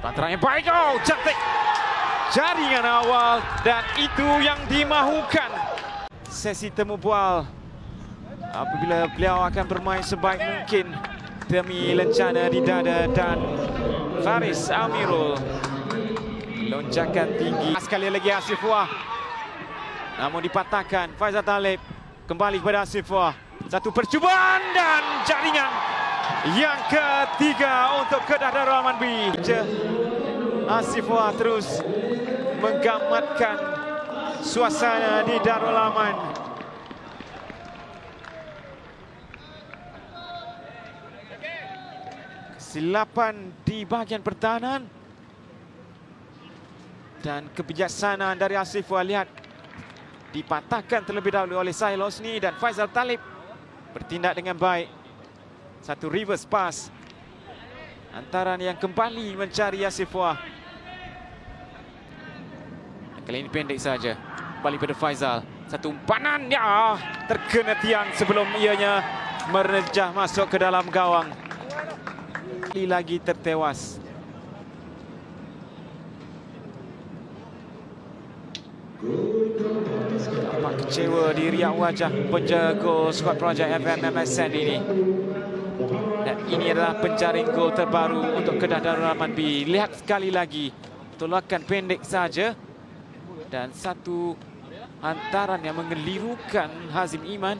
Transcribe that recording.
Tantangannya baik, oh cantik jaringan awal, dan itu yang dimahukan. Sesi temu bual apabila beliau akan bermain sebaik mungkin demi lencana di dada dan Faris Amirul. Lonjakan tinggi sekali lagi Asyraf Fuah, namun dipatahkan Faizal Talib. Kembali kepada Asyraf Fuah, satu percubaan dan jaringan yang ketiga untuk Kedah Darul Aman B. Asyraf Fuah terus menggamatkan suasana di Darul Aman. Kesilapan di bahagian pertahanan dan kebijaksanaan dari Asyraf Fuah, lihat, dipatahkan terlebih dahulu oleh Syahil Hosni, dan Faizal Talib bertindak dengan baik. Satu reverse pass antara yang kembali mencari Asyraf Fuah. Kali ini pendek saja. Kembali pada Faizal. Satu umpanan, ya, terkena tiang sebelum ianya merejah masuk ke dalam gawang. Kali lagi tertewas. Nampak kecewa di riak wajah penjaga skuad projek FAM-MSN ini. Dan ini adalah penjaring gol terbaru untuk Kedah Darul Aman B. Lihat sekali lagi, tolakan pendek saja. Dan satu antaran yang mengelirukan Hazim Iman.